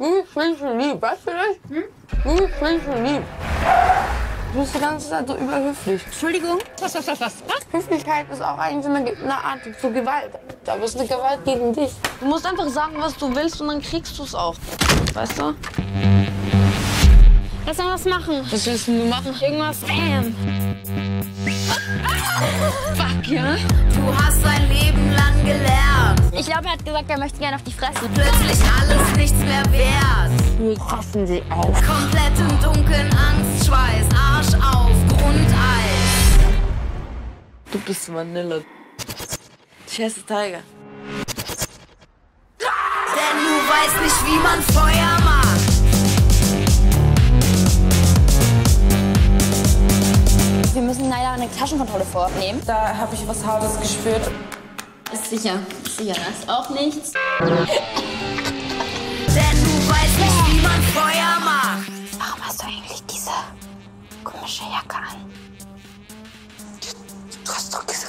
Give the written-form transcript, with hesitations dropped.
Die ist viel zu lieb, weißt du das? Die ist viel zu lieb. Du bist die ganze Zeit so überhöflich. Entschuldigung? Was? Höflichkeit ist auch eigentlich eine Art zu Gewalt. Da ist eine Gewalt gegen dich. Du musst einfach sagen, was du willst und dann kriegst du es auch. Weißt du? Lass mal was machen. Was willst du machen? Irgendwas. Bam. Fuck, ja? Du hast dein Leben lang gelernt. Ich glaube, er hat gesagt, er möchte gerne auf die Fresse. Plötzlich alles nichts mehr wert. Wir fassen sie auf. Komplett im Dunkeln, Angstschweiß, Arsch auf, Grundeis. Du bist Vanille. Ich heiße Tiger. Denn du weißt nicht, wie man Feuer macht. Wir müssen leider eine Taschenkontrolle vornehmen. Da habe ich was Hartes gespürt. Ist sicher. Das ist auch nichts. Denn du weißt nicht, wie man Feuer macht. Warum hast du eigentlich diese komische Jacke an? Du hast doch gesagt.